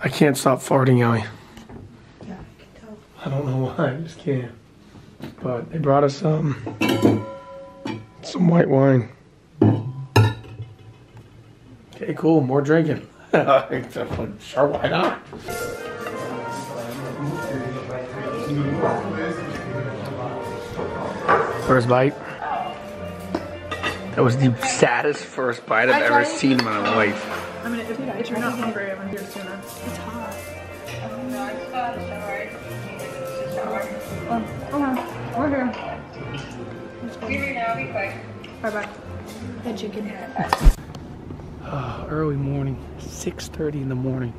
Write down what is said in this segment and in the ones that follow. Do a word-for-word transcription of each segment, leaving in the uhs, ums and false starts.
I can't stop farting, Ellie. Yeah, I can tell. I don't know why, I just can't. But they brought us um, some white wine. Okay, cool, more drinking. Sure, why not? First bite. That was the saddest first bite I've ever seen in my life. I mean, if, if you're not hungry, I'm here sooner. It's hot. Um, okay, we're here. We're here now, be quick. Bye bye. The chicken hat. Uh, early morning, six thirty in the morning.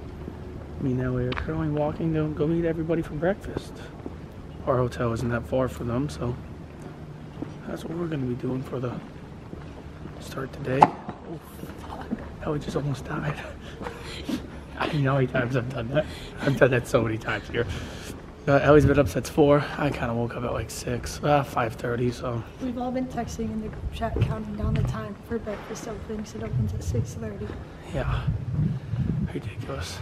Me and Ellie are currently walking to go meet everybody for breakfast. Our hotel isn't that far for them, so that's what we're going to be doing for the start today. Ellie just almost died. I mean, how many times I've done that? I've done that so many times here. Uh, Ellie's been up since four. I kind of woke up at like six, uh, five thirty, so. We've all been texting in the group chat counting down the time for breakfast openings. It opens at six thirty. Yeah, ridiculous.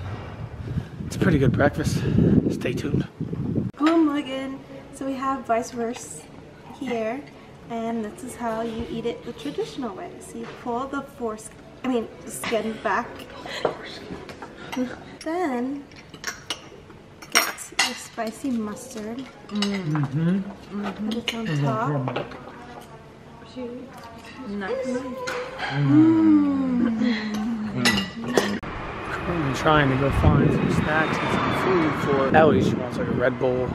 It's a pretty good breakfast. Stay tuned. Hello, Morgan. So we have vice versa here, and this is how you eat it the traditional way. So you pull the fork. I mean, skin back. Then get your spicy mustard. Mm-hmm. Mm-hmm. Put it on top. Nice. Mm-hmm. Mm-hmm. Currently trying to go find some snacks and some food for Ellie. She wants like a Red Bull.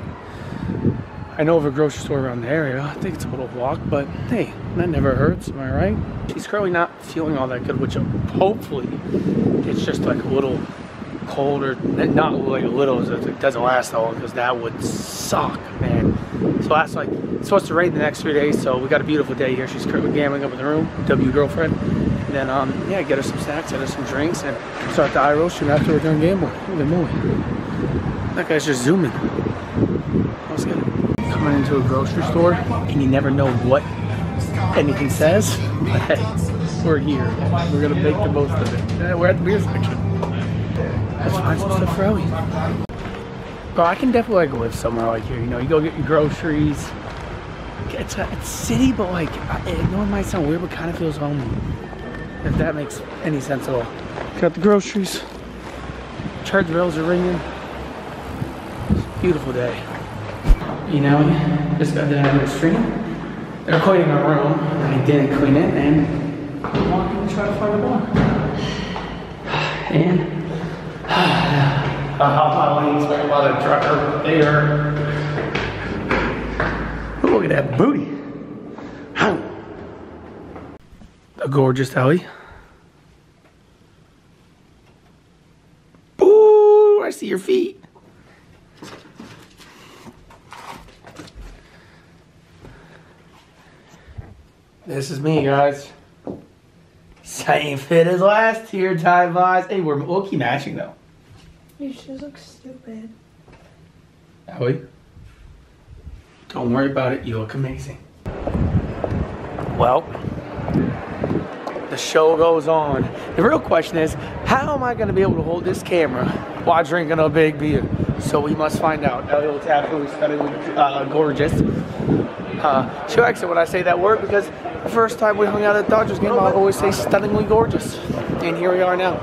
I know of a grocery store around the area. I think it's a little walk, but hey, that never hurts, am I right? She's currently not feeling all that good, which hopefully it's just like a little colder, not like a little, it doesn't last all, because that would suck, man. So that's like, it's supposed to rain the next three days, so we got a beautiful day here. She's currently gambling up in the room, W girlfriend. And then, um, yeah, get her some snacks, get her some drinks, and start the eye roll shoot after we're done gambling. Holy moly. That guy's just zooming. Let's get it. Coming into a grocery store and you never know what anything says, but hey, we're here. We're gonna make the most of it. We're at the beer section. Let's find some stuff for Ellie. Bro, I can definitely like live somewhere like here. You know, you go get your groceries. It's a it's city, but like, I know it might sound weird, but kind of feels homey. If that makes any sense at all. Got the groceries. Church bells are ringing. It's a beautiful day. You know, just got done with the stream. They're cleaning our room, and I didn't clean it, and I'm walking to try to find a bar. And I hop on legs right while the trucker there. Look at that booty. A gorgeous Ellie. Ooh, I see your feet. This is me, guys. Same fit as last year, tie-wise. Hey, we're we'll keep matching, though. Your shoes look stupid. Ellie? Don't worry about it. You look amazing. Well, the show goes on. The real question is, how am I going to be able to hold this camera while drinking a big beer? So we must find out. Ellie will tap who is uh, gorgeous. Uh, she'll exit when I say that word, because the first time we hung out at the Dodgers game, I always say stunningly gorgeous. And here we are now,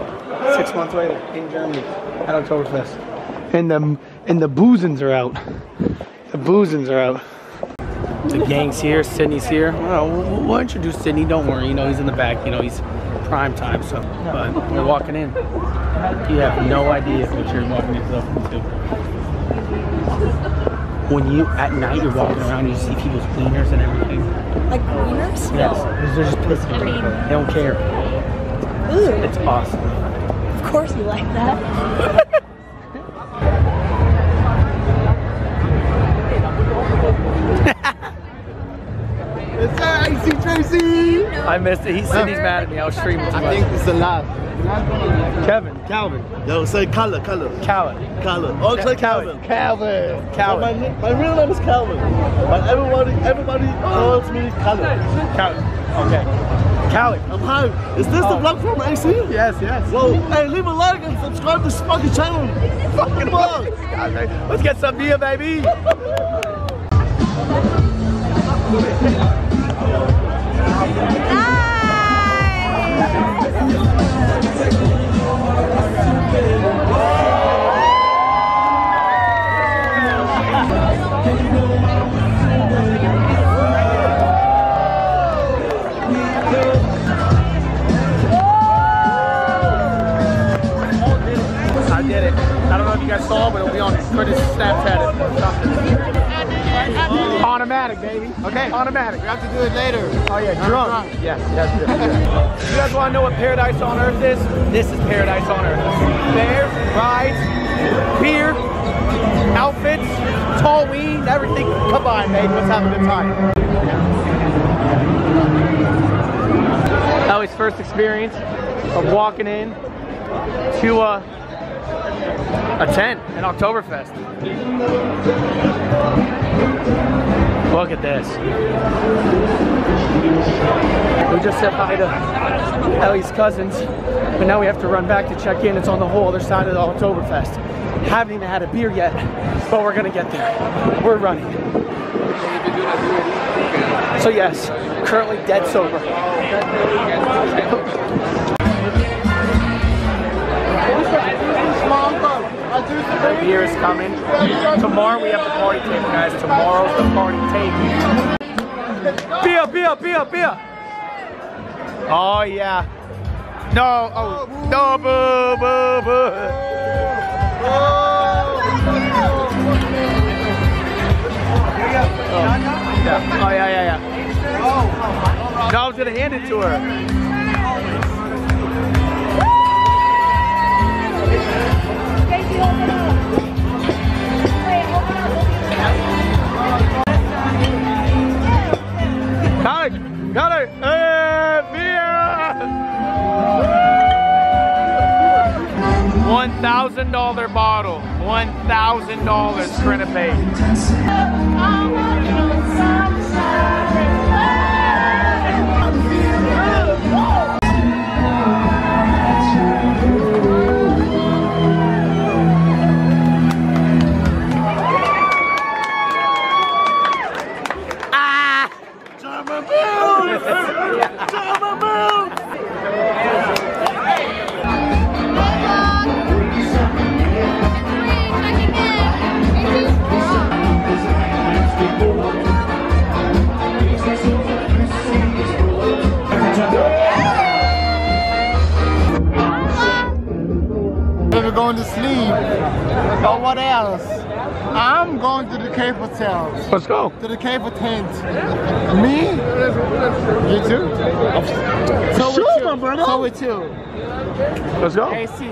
six months later, in Germany, at Oktoberfest. And the, and the boozins are out. The boozins are out. The gang's here, Sydney's here. Well, we'll introduce Sydney, don't worry, you know, he's in the back, you know, he's prime time, so. But we're walking in. You have no idea what you're walking into. When you, at night, you're walking around, you see people's wieners and everything. Like wieners? Yes, because they're just pissing. I mean, they don't care. Ooh. It's awesome. Of course you like that. It's Icy Tracy! I missed it. He's Sydney's mad at me. I was streaming too much. I think it's the last. Kevin. Calvin. Yo, say Color, Color. Calvin. Color. Oh, it's like Calvin. Calvin. Calvin. My, my real name is Calvin. But everybody, everybody calls me Color. Calvin. Okay. Calvin, I'm Hype. Is this oh. the vlog from A C? Yes, yes. Well, hey, leave a like and subscribe to this fucking channel. Fucking vlog. God, man. Let's get some beer, baby. Okay. Automatic. We have to do it later. Oh yeah, drunk. drunk. Yes, yes, yes, yes. If you guys want to know what paradise on earth is, this is paradise on earth. Bears, rides, beer, outfits, tall weed, everything combined, babe. Let's have a good time. Ellie's first experience of walking in to a, a tent, an Oktoberfest. Look at this. We just said hi to Ellie's cousins, but now we have to run back to check in. It's on the whole other side of the Oktoberfest. Haven't even had a beer yet, but we're gonna get there. We're running. So yes, currently dead sober. The beer is coming. Tomorrow we have the party tape, guys. Tomorrow's the party tape. Beer, beer, beer, beer. Oh yeah. No, oh no, boo, boo, boo. Oh yeah, yeah, yeah. No, I was gonna hand it to her. Got it! Got it! Uh, beer! one thousand dollar bottle. one thousand dollars for an abate. Going to sleep, but what else? I'm going to the Cape Hotel. Let's go. To the Cape Tent. Me? You too? So sure, we're two. My brother. So we're two. Let's go. A C.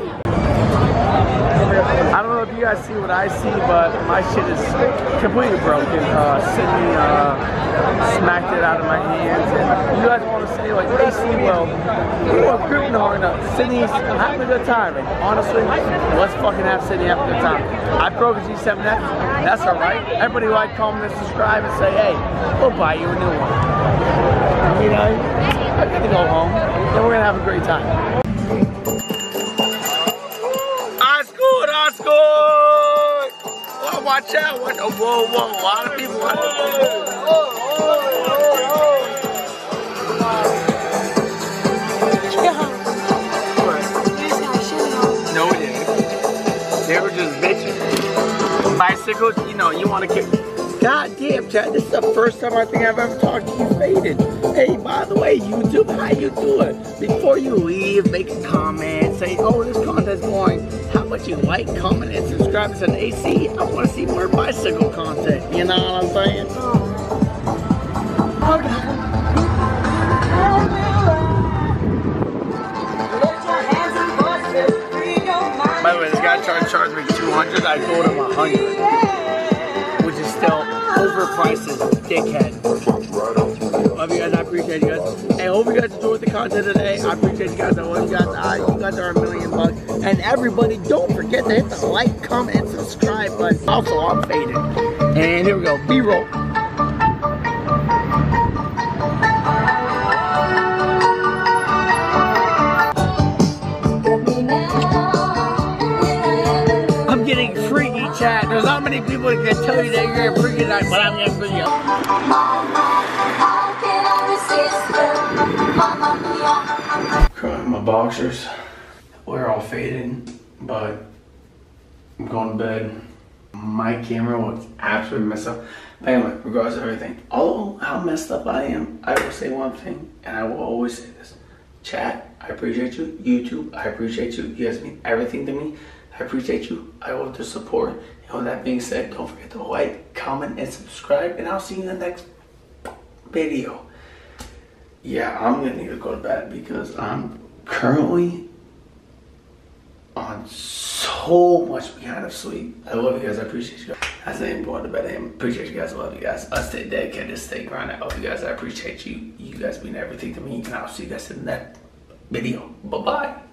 I don't know if you guys see what I see, but my shit is completely broken. Uh, Sydney uh, smacked it out of my hands. And you guys want to say, like, A C, well, we were creeping hard enough. Sydney's having a good time. And honestly, let's fucking have Sydney have a good time. I broke a G seven X. That's all right. Everybody like, comment, and subscribe, and say, hey, we'll buy you a new one. You know, I get to go home, and we're going to have a great time. Watch out! What? Oh, whoa, whoa! A lot of people. Whoa, whoa, whoa, whoa. No, it didn't. They were just bitching. Bicycles, you know, you want to get. God damn, Chad! This is the first time I think I've ever talked to you faded. Hey, by the way, YouTube, how you doing? Before you leave, make a comment. Say, oh, this content's boring. But you like, comment, and subscribe to an A C. I want to see more bicycle content. You know what I'm saying? Oh, God. By the way, this guy tried to charge me two hundred dollars. I told him one hundred dollars, which is still overpriced as a dickhead. Love you guys. I appreciate you guys. Hey, I hope you guys enjoyed the content today. I appreciate you guys. I love you guys. I, you guys are a million bucks. And everybody, don't forget to hit the like, comment, and subscribe button. Also, I'm faded. And here we go. B-roll. many people can tell you that you're a freaking night, but I'm just video. Currently my boxers, we're all faded, but I'm going to bed. My camera was absolutely messed up. But anyway, regardless of everything, although how messed up I am, I will say one thing, and I will always say this. Chat, I appreciate you. YouTube, I appreciate you. You guys mean everything to me. I appreciate you. I love the support. And with that being said, don't forget to like, comment, and subscribe. And I'll see you in the next video. Yeah, I'm going to need to go to bed because I'm currently on so much behind of sleep. I love you guys. I appreciate you guys. As I am going to bed, I appreciate you guys. I love you guys. I stay dedicated, stay grinding. I love you guys. I appreciate you. You guys mean everything to me. And I'll see you guys in the next video. Bye-bye.